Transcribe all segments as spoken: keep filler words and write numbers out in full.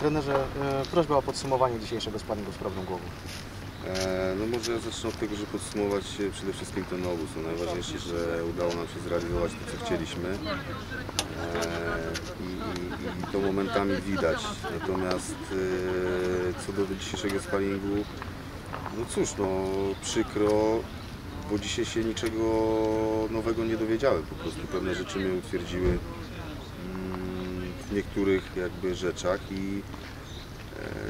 Trenerze, e, prośba o podsumowanie dzisiejszego sparingu z Chrobry Głogów. E, no może zacznę od tego, żeby podsumować przede wszystkim ten obóz. No najważniejsze, że udało nam się zrealizować to, co chcieliśmy. E, i, i, I to momentami widać. Natomiast e, co do dzisiejszego sparingu, no cóż, no przykro, bo dzisiaj się niczego nowego nie dowiedziałem. Po prostu pewne rzeczy mnie utwierdziły w niektórych jakby rzeczach i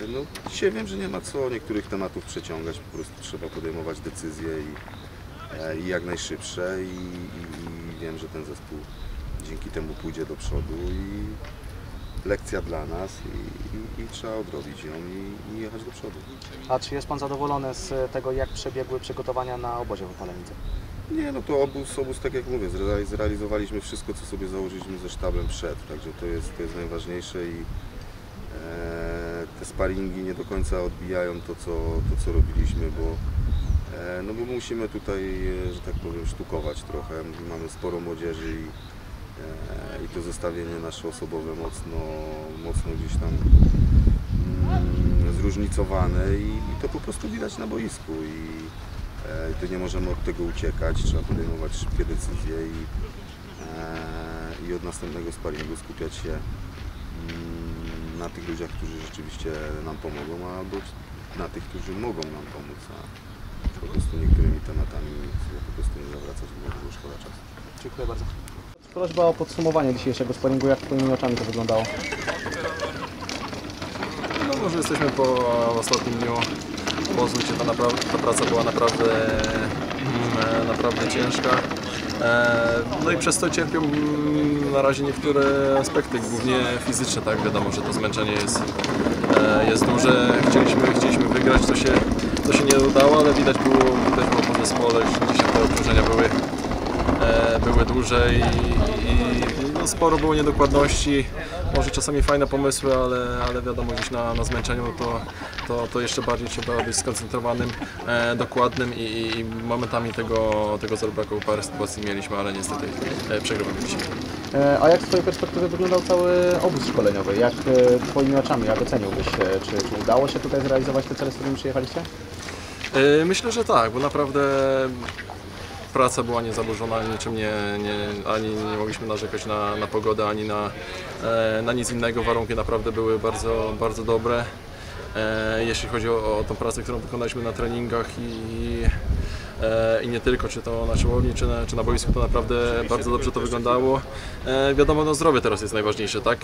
e, no, dzisiaj wiem, że nie ma co niektórych tematów przeciągać, po prostu trzeba podejmować decyzje i, e, i jak najszybsze i, i, i wiem, że ten zespół dzięki temu pójdzie do przodu i lekcja dla nas i, i, i trzeba odrobić ją i, i jechać do przodu. A czy jest Pan zadowolony z tego, jak przebiegły przygotowania na obozie w Opalenicy? Nie, no to obóz, obóz, tak jak mówię, zrealizowaliśmy wszystko, co sobie założyliśmy ze sztabem przed, także to jest, to jest najważniejsze i e, te sparingi nie do końca odbijają to, co, to, co robiliśmy, bo, e, no bo musimy tutaj, że tak powiem, sztukować trochę. Mamy sporo młodzieży i, e, i to zestawienie nasze osobowe mocno, mocno gdzieś tam mm, zróżnicowane i, i to po prostu widać na boisku. I, I to nie możemy od tego uciekać, trzeba podejmować szybkie decyzje i, e, i od następnego sparingu skupiać się mm, na tych ludziach, którzy rzeczywiście nam pomogą, albo na tych, którzy mogą nam pomóc, a po prostu niektórymi tematami sobie po prostu nie zawracać, bo było szkoda czasu. Dziękuję bardzo. Prośba o podsumowanie dzisiejszego sparingu, jak twoimi oczami to wyglądało? No może jesteśmy po ostatnim dniu. Gdzie ta, ta praca była naprawdę, naprawdę ciężka, no i przez to cierpią na razie niektóre aspekty, głównie fizyczne, tak wiadomo, że to zmęczenie jest, jest duże, chcieliśmy, chcieliśmy wygrać, to się, to się nie udało, ale widać było, widać było po zespole, że dzisiaj te obciążenia były, były duże i, i no sporo było niedokładności. Może czasami fajne pomysły, ale, ale wiadomo, gdzieś na, na zmęczeniu to, to, to jeszcze bardziej trzeba być skoncentrowanym, e, dokładnym i, i, i momentami tego, tego zabraku. Parę sytuacji mieliśmy, ale niestety e, przegrywaliśmy. E, a jak z Twojej perspektywy wyglądał cały obóz szkoleniowy? Jak e, Twoimi oczami, jak oceniłbyś, e, czy, czy udało się tutaj zrealizować te cele, z którymi przyjechaliście? E, myślę, że tak, bo naprawdę praca była niezaburzona, niczym nie, nie, ani nie mogliśmy narzekać na, na pogodę, ani na, e, na nic innego. Warunki naprawdę były bardzo, bardzo dobre, e, jeśli chodzi o, o tą pracę, którą wykonaliśmy na treningach i, e, i nie tylko, czy to na siłowni, czy na, czy na boisku, to naprawdę bardzo dobrze to wyglądało. E, wiadomo, no zdrowie teraz jest najważniejsze, tak,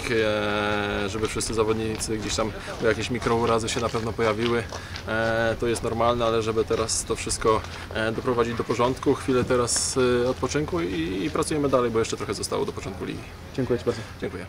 e, żeby wszyscy zawodnicy gdzieś tam, bo jakieś mikrourazy się na pewno pojawiły, e, to jest normalne, ale żeby teraz to wszystko e, doprowadzić do porządku, chwilę teraz e, odpoczynku i, i pracujemy dalej, bo jeszcze trochę zostało do początku ligi. Dziękuję Ci bardzo. Dziękuję.